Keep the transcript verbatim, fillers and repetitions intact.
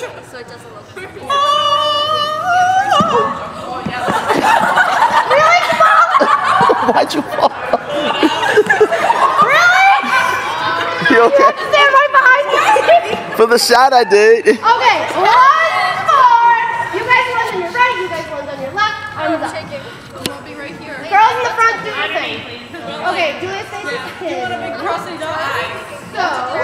so it doesn't look perfect. Oh! Why'd you fall? Really? You okay? You stand right behind me. For the shot I did. Okay, one more. You guys one's on your right, you guys one's on your left. I'm shaking. We'll be right here. Girls in the front, do your thing. Okay, do this thing. You want to make crossing dogs? So.